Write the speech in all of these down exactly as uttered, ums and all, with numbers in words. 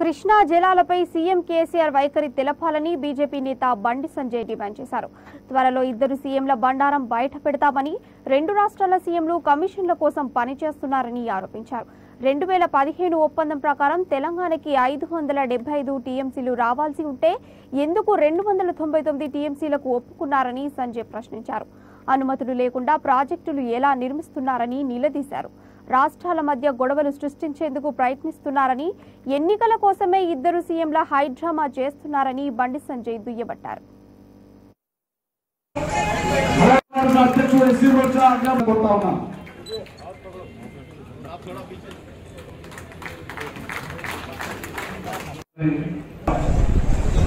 Krishna జిల్లాలపై CM KCR వైఖరి తెలపాలని BJP నేత బండి సంజయ్ డిమాండ్ చేశారు. త్వరలో ఇద్దరు సీఎంల బండారం బయట పెడతామని, రెండు రాష్ట్రాల సీఎంలు కమిషన్ల కోసం పనిచేస్తున్నారని ఆరోపించారు. రెండు వేల పదిహేను ఒప్పందం ప్రకారం తెలంగాణకి ఐదు వందల డెబ్బై ఐదు టీఎంసీలు రావాల్సి ఉంటే ఎందుకు రెండు వందల తొంభై తొమ్మిది టీఎంసీలకు ఒప్పుకున్నారని సంజయ్ ప్రశ్నించారు. అనుమతులు లేకుండా ప్రాజెక్టులు ఎలా నిర్మిస్తున్నారని నిలదీశారు. రాష్ట్రాల మధ్య గొడవలు సృష్టించేందుకు ప్రయత్నిస్తున్నారని, ఎన్నికల కోసమే ఇద్దరు సీఎంల హైడ్రామా చేస్తున్నారని బండి సంజయ్ దుయ్యబట్టారు.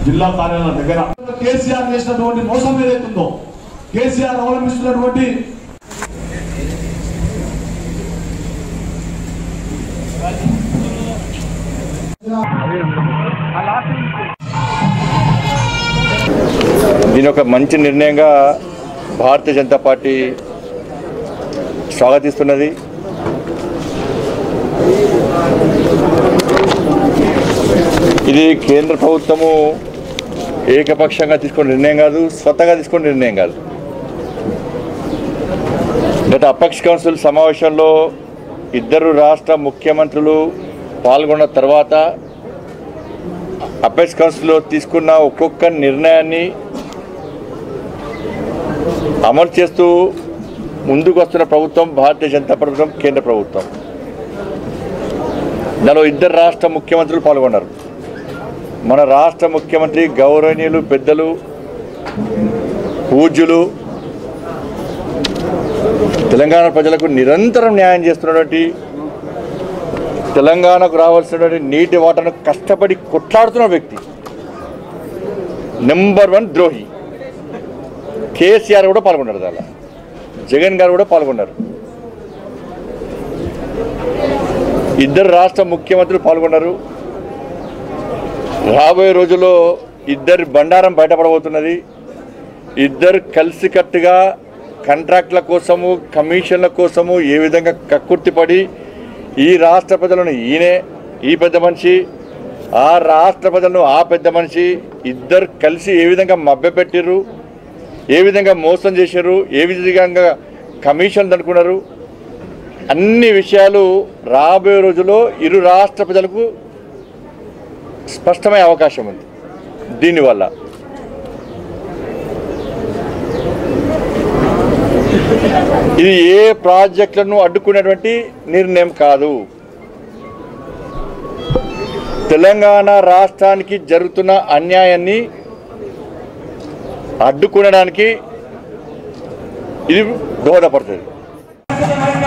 జిల్లా కార్యాలయం దగ్గర కేసీఆర్ చేసినటువంటి మోసం ఏదైతుందో, కేసీఆర్ అవలంబిస్తున్నటువంటి దీని ఒక మంచి నిర్ణయంగా భారతీయ జనతా పార్టీ స్వాగతిస్తున్నది. ఇది కేంద్ర ప్రభుత్వము ఏకపక్షంగా తీసుకున్న నిర్ణయం కాదు, స్వతహాగా తీసుకున్న నిర్ణయం కాదు. గత అపెక్స్ కౌన్సిల్ సమావేశంలో ఇద్దరు రాష్ట్ర ముఖ్యమంత్రులు పాల్గొన్న తర్వాత అపెక్స్ కౌన్సిల్లో తీసుకున్న ఒక్కొక్క నిర్ణయాన్ని అమలు చేస్తూ ముందుకు వస్తున్న ప్రభుత్వం భారతీయ జనతా ప్రభుత్వం, కేంద్ర ప్రభుత్వం. దానిలో ఇద్దరు రాష్ట్ర ముఖ్యమంత్రులు పాల్గొన్నారు. మన రాష్ట్ర ముఖ్యమంత్రి గౌరవనీయులు పెద్దలు పూజ్యులు, తెలంగాణ ప్రజలకు నిరంతరం న్యాయం చేస్తున్నటువంటి, తెలంగాణకు రావాల్సినటువంటి నీటి వాటర్ను కష్టపడి కొట్లాడుతున్న వ్యక్తి, నెంబర్ వన్ ద్రోహి కేసీఆర్ కూడా పాల్గొన్నారు. దానిలో జగన్ గారు కూడా పాల్గొన్నారు. ఇద్దరు రాష్ట్ర ముఖ్యమంత్రులు పాల్గొన్నారు. రాబోయే రోజుల్లో ఇద్దరు బండారం బయటపడబోతున్నది. ఇద్దరు కలిసికట్టుగా కాంట్రాక్ట్ల కోసము, కమిషన్ల కోసము ఏ విధంగా కక్కుర్తిపడి, ఈ రాష్ట్ర ప్రజలను ఈయనే ఈ పెద్ద మనిషి, ఆ రాష్ట్ర ప్రజలను ఆ పెద్ద మనిషి, ఇద్దరు కలిసి ఏ విధంగా మభ్యపెట్టిర్రు, ఏ విధంగా మోసం చేశారు, ఏ విధంగా కమిషన్ అనుకున్నారు, అన్ని విషయాలు రాబోయే రోజుల్లో ఇరు రాష్ట్ర ప్రజలకు స్పష్టమయ్యే అవకాశం ఉంది. దీనివల్ల ఇది ఏ ప్రాజెక్టులను అడ్డుకునేటువంటి నిర్ణయం కాదు. తెలంగాణ రాష్ట్రానికి జరుగుతున్న అన్యాయాన్ని అడ్డుకునడానికి ఇది దోహదపడుతుంది.